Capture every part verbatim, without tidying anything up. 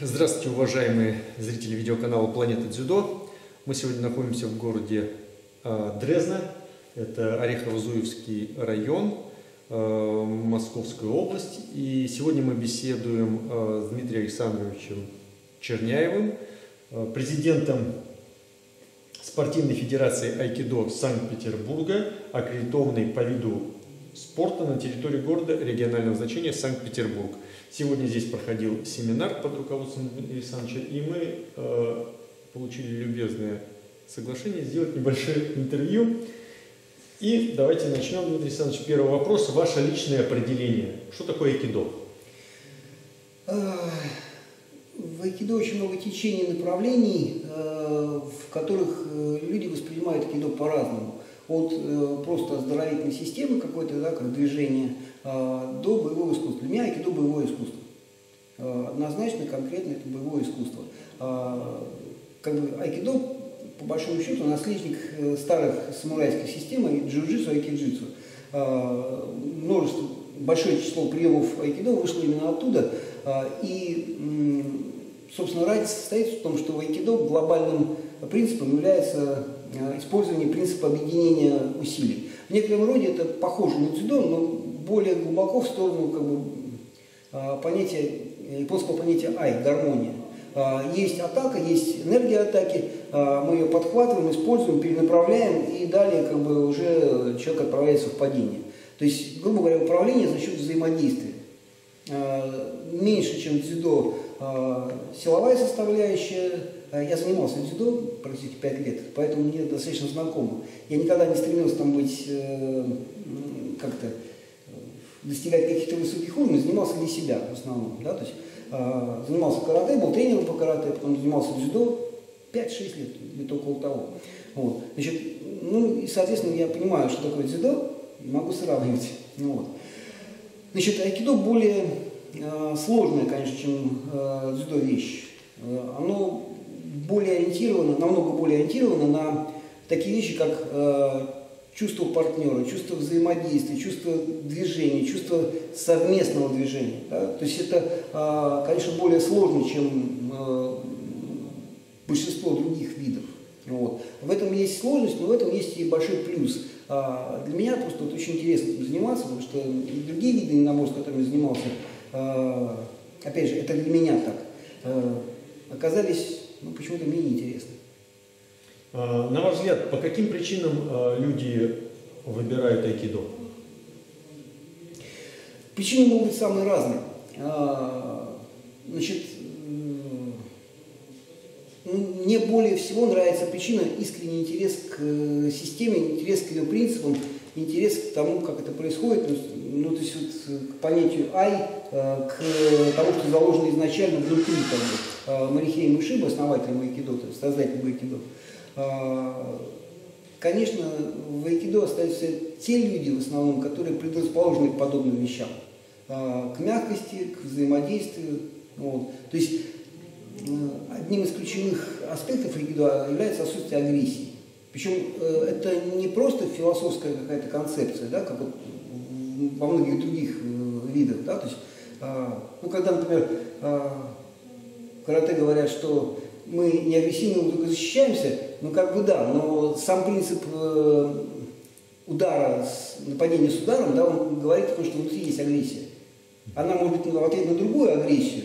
Здравствуйте, уважаемые зрители видеоканала «Планета Дзюдо». Мы сегодня находимся в городе Дрезна, это Орехово-Зуевский район, Московская область. И сегодня мы беседуем с Дмитрием Александровичем Черняевым, президентом Спортивной Федерации Айкидо Санкт-Петербурга, аккредитованной по виду спорта на территории города регионального значения Санкт-Петербург. Сегодня здесь проходил семинар под руководством Дмитрия Александровича, и мы э, получили любезное соглашение сделать небольшое интервью. И давайте начнем, Дмитрий Александрович. Первый вопрос. Ваше личное определение. Что такое айкидо? В айкидо очень много течений и направлений, в которых люди воспринимают айкидо по-разному. От э, просто оздоровительной системы какой-то, да, как движение, э, до боевого искусства. Для меня айкидо боевое искусство. Э, однозначно, конкретно это боевое искусство. Э, как бы айкидо, по большому счету, наследник э, старых самурайских систем, джиу-джитсу, айкиджитсу. Э, множество, большое число приемов айкидо вышло именно оттуда. Э, и, э, собственно, разница состоит в том, что в айкидо глобальным принципом является использование принципа объединения усилий. В некотором роде это похоже на дзюдо, но более глубоко в сторону как бы, понятия, японского понятия ай, гармония. Есть атака, есть энергия атаки, мы ее подхватываем, используем, перенаправляем, и далее как бы, уже человек отправляется в падение. То есть, грубо говоря, управление за счет взаимодействия. Меньше, чем дзюдо, силовая составляющая. Я занимался дзюдо практически пять лет, поэтому мне это достаточно знакомо. Я никогда не стремился там быть, э, как-то достигать каких-то высоких уровней, занимался для себя в основном. Да? То есть, э, занимался карате, был тренером по карате, потом занимался дзюдо пять-шесть лет, где-то около того. Вот. Значит, ну и, соответственно, я понимаю, что такое дзюдо, и могу сравнивать. Ну, вот. Значит, айкидо более э, сложное, конечно, чем э, дзюдо вещь. Э, оно более ориентировано, намного более ориентировано на такие вещи, как э, чувство партнера, чувство взаимодействия, чувство движения, чувство совместного движения. Да? То есть это, э, конечно, более сложно, чем э, большинство других видов. Вот. В этом есть сложность, но в этом есть и большой плюс. Э, для меня просто вот, очень интересно заниматься, потому что другие виды единоборств, которыми я занимался, э, опять же, это для меня так, э, оказались... Ну, почему-то мне неинтересно. На ваш взгляд, по каким причинам люди выбирают айкидо? Причины могут быть самые разные. Значит, мне более всего нравится причина искренний интерес к системе, интерес к ее принципам, интерес к тому, как это происходит, ну, то есть вот, к понятию ай, к тому, что заложено изначально внутри там, Морихей Уэсиба, основателя айкидо, создателя айкидо. Конечно, в айкидо остаются те люди, в основном, которые предрасположены к подобным вещам, к мягкости, к взаимодействию. Вот. То есть одним из ключевых аспектов айкидо является отсутствие агрессии. Причем это не просто философская какая-то концепция, да, как вот во многих других видах. Да, то есть, ну, когда, например, в карате говорят, что мы не агрессивны, мы только защищаемся, ну как бы да, но сам принцип удара, нападения с ударом, да, он говорит о том, что внутри есть агрессия. Она может быть в ответ на другую агрессию,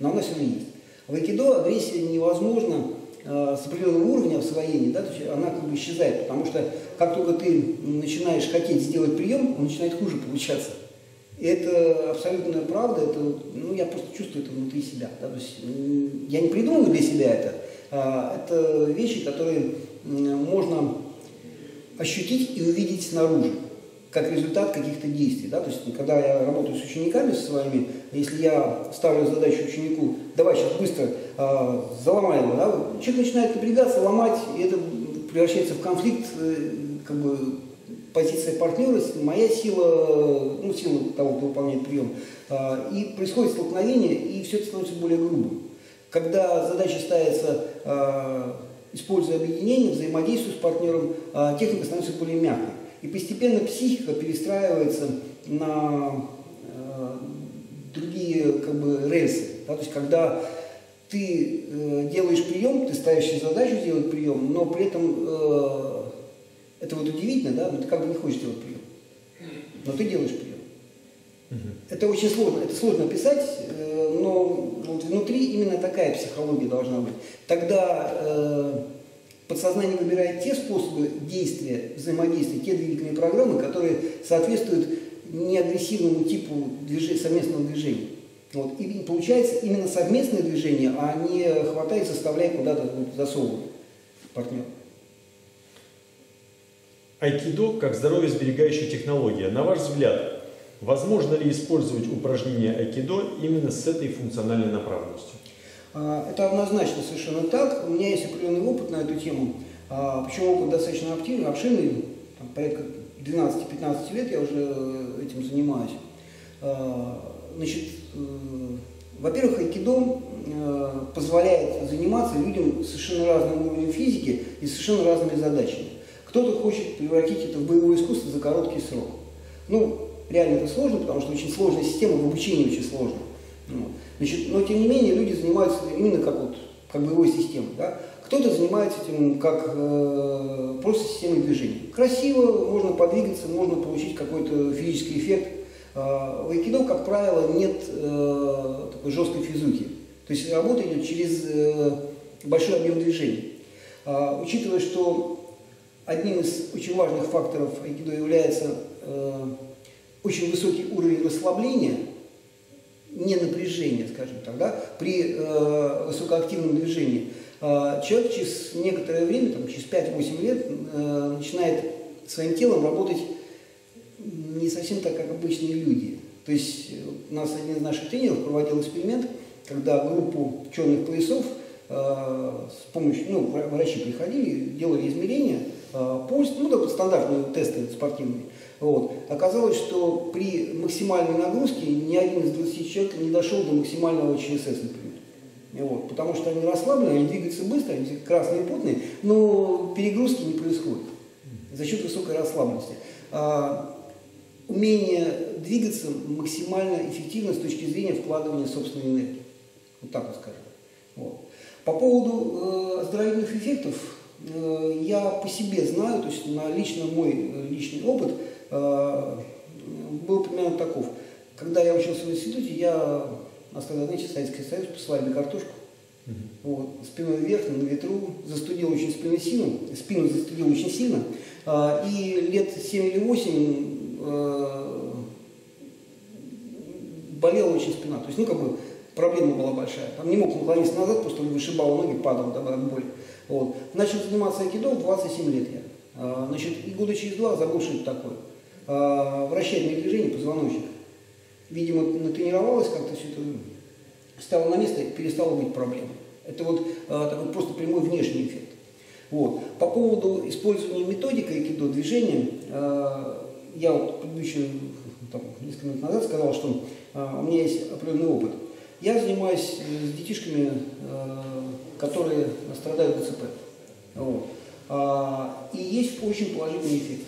но она все равно есть. В айкидо агрессия невозможна с определенного уровня освоения, да, то есть она как бы исчезает, потому что как только ты начинаешь хотеть сделать прием, он начинает хуже получаться. И это абсолютная правда, это, ну, я просто чувствую это внутри себя. Да, то есть я не придумываю для себя это. А, это вещи, которые можно ощутить и увидеть снаружи, как результат каких-то действий. Да, то есть когда я работаю с учениками со своими, если я ставлю задачу ученику, давай сейчас быстро а, заломай его, да, человек начинает напрягаться, ломать, и это превращается в конфликт, как бы позиция партнера, моя сила, ну, сила того, кто выполняет прием, а, и происходит столкновение, и все это становится более грубым. Когда задача ставится, а, используя объединение, взаимодействие с партнером, а, техника становится более мягкой. И постепенно психика перестраивается на а, другие как бы рельсы. Да? То есть когда ты э, делаешь прием, ты ставишь себе задачу делать прием, но при этом э, это вот удивительно, да, но ты как бы не хочешь делать прием, но ты делаешь прием. Угу. Это очень сложно, это сложно описать, э, но вот внутри именно такая психология должна быть. Тогда э, подсознание выбирает те способы действия, взаимодействия, те двигательные программы, которые соответствуют неагрессивному типу движ... совместного движения. Вот. И получается именно совместное движение, а не хватает, заставляя куда-то засовывать партнера. Айкидо как здоровье сберегающая технология. На ваш взгляд, возможно ли использовать упражнения айкидо именно с этой функциональной направленностью? Это однозначно совершенно так. У меня есть определенный опыт на эту тему. Причем опыт достаточно обширный, обширный, порядка двенадцати-пятнадцати лет я уже этим занимаюсь. Значит, во-первых, айкидо позволяет заниматься людям совершенно разным уровнем физики и совершенно разными задачами. Кто-то хочет превратить это в боевое искусство за короткий срок. Ну, реально это сложно, потому что очень сложная система, в обучении очень сложно. Значит, но тем не менее люди занимаются именно как, вот, как боевой системой. Да? Кто-то занимается этим как э, просто системой движения. Красиво, можно подвигаться, можно получить какой-то физический эффект. В айкидо, как правило, нет э, такой жесткой физухи. То есть работа идет через э, большой объем движений. Э, учитывая, что одним из очень важных факторов айкидо является э, очень высокий уровень расслабления, не напряжения, скажем так, да, при э, высокоактивном движении, э, человек через некоторое время, там, через пять-восемь лет, э, начинает своим телом работать не совсем так, как обычные люди. То есть у нас один из наших тренеров проводил эксперимент, когда группу черных поясов э, с помощью, ну, врачи приходили, делали измерения, э, пульс, ну, да, стандартные тесты спортивные. Вот. Оказалось, что при максимальной нагрузке ни один из двадцати человек не дошел до максимального ЧСС, например. Вот. Потому что они расслаблены, они двигаются быстро, они красные, потные, но перегрузки не происходит за счет высокой расслабленности. Умение двигаться максимально эффективно с точки зрения вкладывания собственной энергии. Вот так вот скажем. Вот. По поводу э, оздоровительных эффектов, э, я по себе знаю, то есть на лично мой э, личный опыт э, был примерно таков. Когда я учился в институте, я, нас тогда, знаете, Советский Союз, посылали картошку, mm-hmm. вот, спиной вверх, на ветру, застудил очень спину сильно, спину застудил очень сильно, э, и лет семь или восемь болела очень спина, то есть, ну, как бы проблема была большая, там не мог наклониться назад, просто вышибал ноги, падал от боли. Вот. Начал заниматься айкидо в двадцать семь лет я, значит, и года через два забыл, что это такое, вращательное движение позвоночника, видимо, натренировалась как-то, все это стало на место, перестало быть проблемой. Это вот такой просто прямой внешний эффект. Вот. По поводу использования методики айкидо движения, я вот предыдущие, там, несколько минут назад сказал, что э, у меня есть определенный опыт. Я занимаюсь с детишками, э, которые страдают дэ цэ пэ. Вот. А, и есть очень положительные эффекты.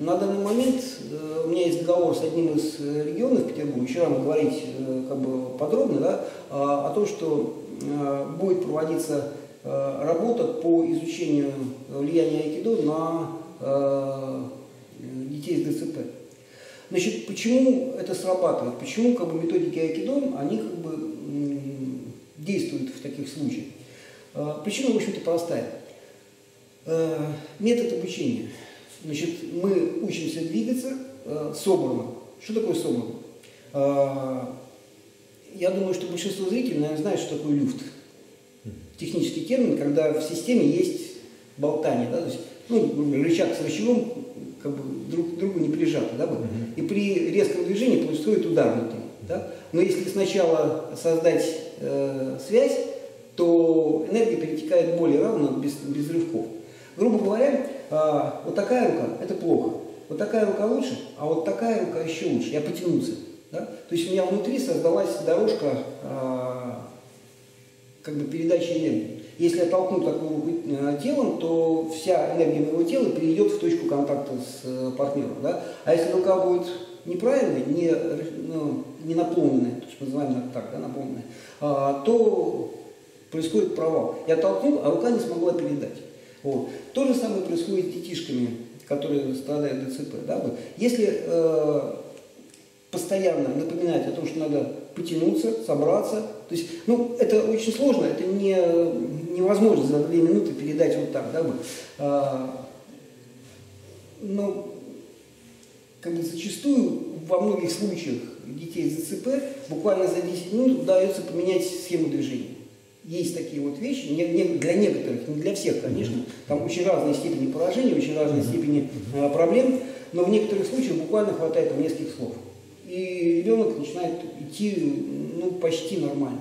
На данный момент э, у меня есть договор с одним из регионов Петербурга, еще рано говорить э, как бы подробно, да, о, о том, что э, будет проводиться э, работа по изучению влияния айкидо на э, детей с дэ цэ пэ. Значит, почему это срабатывает? Почему как бы, методики айкидо, они как бы действуют в таких случаях? Причина, в общем-то, простая. Метод обучения. Значит, мы учимся двигаться собранно. Что такое собранно? Я думаю, что большинство зрителей, наверное, знает, что такое люфт. Технический термин, когда в системе есть болтание, да? То есть, ну, рычаг с рычагом как бы друг к другу не прижаты, да, вот. Mm-hmm. И при резком движении происходит удар внутри, да? Но если сначала создать э, связь, то энергия перетекает более равно, без, без рывков. Грубо говоря, э, вот такая рука – это плохо, вот такая рука лучше, а вот такая рука еще лучше, я потянулся, да? То есть у меня внутри создалась дорожка э, как бы передачи энергии. Если я толкну такую руку телом, то вся энергия моего тела перейдет в точку контакта с партнером. Да? А если рука будет неправильная, не, ну, не наполненная, то есть называем так, да, наполненная, а, то происходит провал. Я толкнул, а рука не смогла передать. Вот. То же самое происходит с детишками, которые страдают ДЦП. Да? Если э, постоянно напоминать о том, что надо потянуться, собраться, то есть, ну, это очень сложно, это не, невозможно за две минуты передать вот так. Да? А, но как бы зачастую во многих случаях детей с ДЦП буквально за десять минут удается поменять схему движения. Есть такие вот вещи, не, не для некоторых, не для всех, конечно, там очень разные степени поражения, очень разные степени а, проблем, но в некоторых случаях буквально хватает там нескольких слов. И ребенок начинает идти, ну, почти нормально.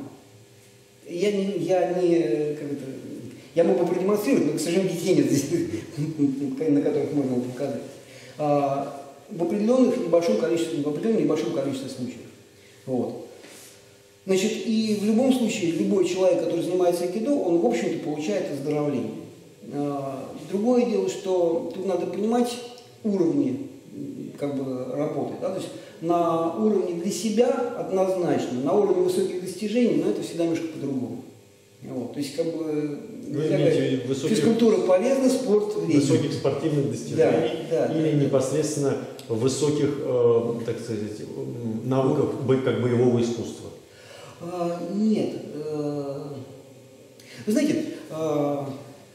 Я не, я не, как это, я мог бы продемонстрировать, но, к сожалению, детей нет здесь, на которых можно было показать. А, в определенных небольшом количестве, в определенном небольшом количестве случаев. Вот. Значит, и в любом случае, любой человек, который занимается айкидо, он, в общем-то, получает оздоровление. А, другое дело, что тут надо понимать уровни, как бы, работы, да, то есть на уровне для себя однозначно, на уровне высоких достижений, но это всегда немножко по-другому. Вот, то есть, как бы, такая, высоких, физкультура полезна, спорт вреден. Высоких спортивных достижений, да, да, или да, непосредственно высоких, э, так сказать, навыков, как боевого искусства? А, нет. Вы знаете,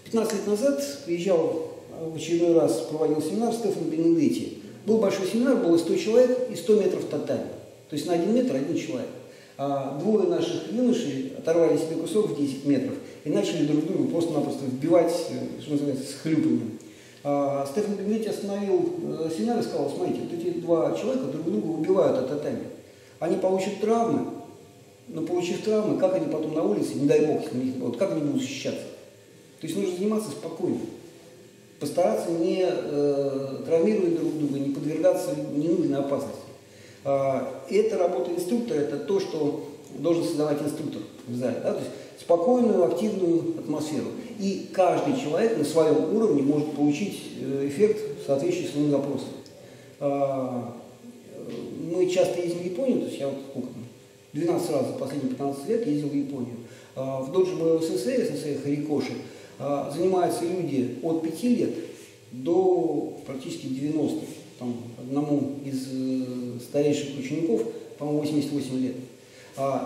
пятнадцать лет назад приезжал в очередной раз, проводил семинар Стефан Бендети. Был большой семинар, было сто человек и сто метров тотально. То есть на один метр один человек. А двое наших юношей оторвали себе кусок в десять метров и начали друг друга просто-напросто вбивать, что называется, с хлюпами. А Стефан Бендети остановил семинар и сказал: смотрите, вот эти два человека друг друга убивают от тотально. Они получат травмы, но, получив травмы, как они потом на улице, не дай бог, вот как они будут защищаться? То есть нужно заниматься спокойно. Постараться не э, травмировать друг друга, не подвергаться ненужной опасности. Э, это работа инструктора, это то, что должен создавать инструктор в зале. Да? То есть спокойную, активную атмосферу. И каждый человек на своем уровне может получить эффект, соответствующий своим запросам. Э, мы часто ездим в Японию, то есть я вот сколько, двенадцать раз за последние пятнадцать лет ездил в Японию. Э, в доджи моего сенсея, сенсея Харикоши, занимаются люди от пяти лет до практически девяноста. Там одному из старейших учеников, по-моему, восемьдесят восемь лет.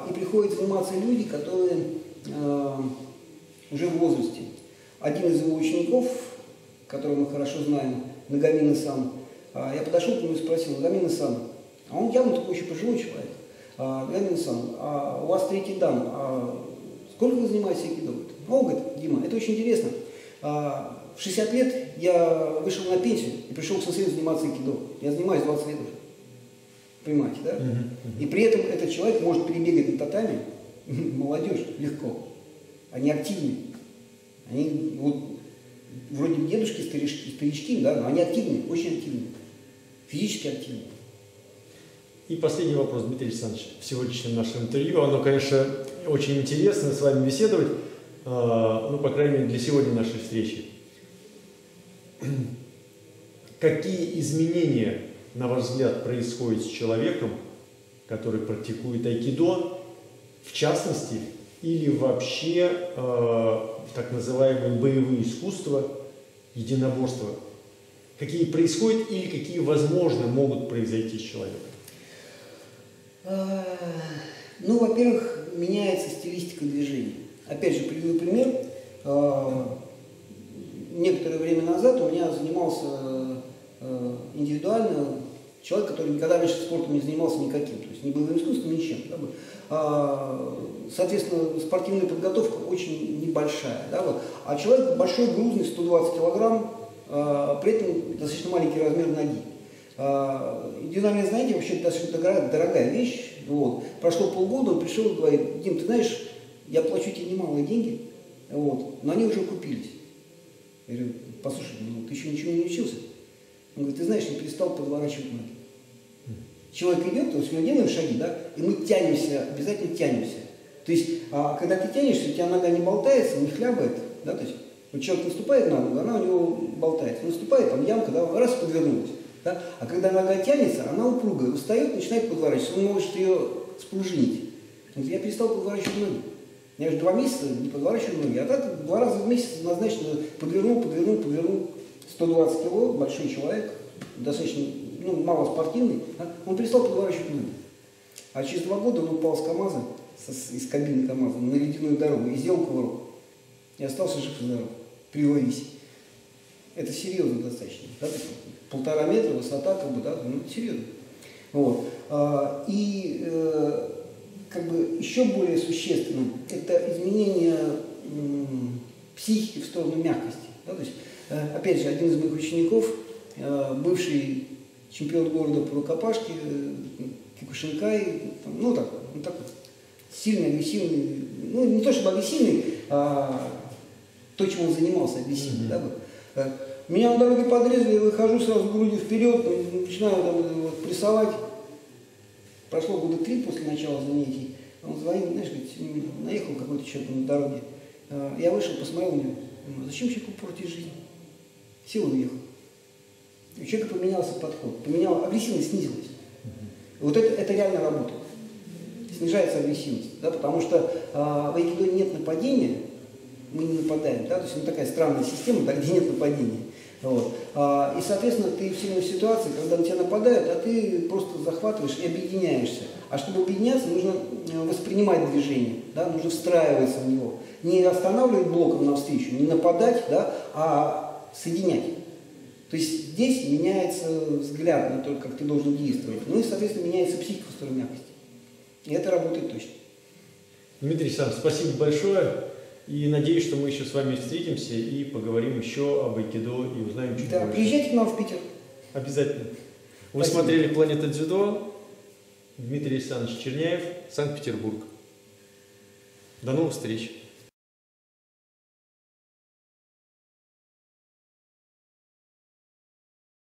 И приходят заниматься люди, которые уже в возрасте. Один из его учеников, которого мы хорошо знаем, Нагамина-сан, я подошел к нему и спросил: Нагамина-сан, а он явно такой еще пожилой человек, Нагамина-сан, а у вас третий дан, а сколько вы занимаетесь айкидо? О, говорит, Дима, это очень интересно. В шестьдесят лет я вышел на пенсию и пришел к сенсею заниматься айкидо. Я занимаюсь двадцать лет уже. Понимаете, да? И при этом этот человек может перебегать на татами. Молодежь, легко. Они активны. Они вот вроде дедушки, старички, старички, да, но они активны, очень активны. Физически активны. И последний вопрос, Дмитрий Александрович, в сегодняшнем нашем интервью. Оно, конечно, очень интересно с вами беседовать. Ну, по крайней мере, для сегодня нашей встречи. Какие изменения, на ваш взгляд, происходят с человеком, который практикует айкидо, в частности, или вообще э, так называемые боевые искусства, единоборства? Какие происходят или какие, возможно, могут произойти с человеком? Ну, во-первых, меняется стилистика движения. Опять же, приведу пример. Некоторое время назад у меня занимался индивидуально человек, который никогда раньше спортом не занимался никаким, то есть ни боевым искусством, ничем. Соответственно, спортивная подготовка очень небольшая. А человек большой, грузный, сто двадцать килограмм, при этом достаточно маленький размер ноги. Индивидуальное знание вообще достаточно дорогая вещь. Вот. Прошло полгода, он пришел и говорит: Дим, ты знаешь, я плачу тебе немалые деньги, вот, но они уже купились. Я говорю: послушай, ну ты еще ничего не учился. Он говорит: ты знаешь, я перестал подворачивать ноги. Человек идет, то есть мы делаем шаги, да, и мы тянемся, обязательно тянемся. То есть, а, когда ты тянешься, у тебя нога не болтается, не хлябает, да, то есть вот человек наступает на ногу, она у него болтается, наступает, там ямка, да, раз, подвернулась. Да? А когда нога тянется, она упругая, устает, начинает подворачиваться, он может ее спружинить. Он говорит: я перестал подворачивать ноги. Я же два месяца не подворачиваю ноги, а так два раза в месяц однозначно подвернул, подвернул, подвернул. сто двадцать кило, большой человек, достаточно, ну, мало спортивный, да? Он перестал подворачивать ноги. А через два года он упал с КАМАЗа, с, из кабины КАМАЗа, на ледяную дорогу и сделал кувырок. И остался жив и здоров. Привались. Это серьезно достаточно. Да? Полтора метра, высота, как бы, да, ну, серьезно. Вот. А, и э, как бы еще более существенным это изменение м, психики в сторону мягкости. Да? То есть, опять же, один из моих учеников, бывший чемпион города по рукопашке, Кикушенкай, ну так, ну так, сильный, агрессивный, ну не то чтобы агрессивный, а то, чем он занимался, агрессивный, mm-hmm. да, был. Да. Меня на дороге подрезали, я выхожу сразу грудью вперед, начинаю там, вот, прессовать. Прошло года три после начала занятий, он звонил, знаешь, говорит, наехал какой-то человек на дороге. Я вышел, посмотрел на него, зачем человеку портить жизнь? Сел и уехал. У человека поменялся подход, поменял, агрессивность снизилась. Mm-hmm. Вот это, это реально работает. Снижается агрессивность, да, потому что э, в айкидо нет нападения, мы не нападаем, да, то есть ну, такая странная система, да, где нет нападения. Вот. А, и, соответственно, ты в ситуации, когда на тебя нападают, а ты просто захватываешь и объединяешься. А чтобы объединяться, нужно воспринимать движение, да, нужно встраиваться в него. Не останавливать блоком навстречу, не нападать, да, а соединять. То есть здесь меняется взгляд на то, как ты должен действовать. Ну и, соответственно, меняется психика в сторону мягкости. И это работает точно. Дмитрий Александрович, спасибо большое. И надеюсь, что мы еще с вами встретимся и поговорим еще об айкидо и узнаем чуть да, больше. Приезжайте к нам в Питер. Обязательно. Вы спасибо. Смотрели «Планета Дзюдо». Дмитрий Александрович Черняев, Санкт-Петербург. До новых встреч.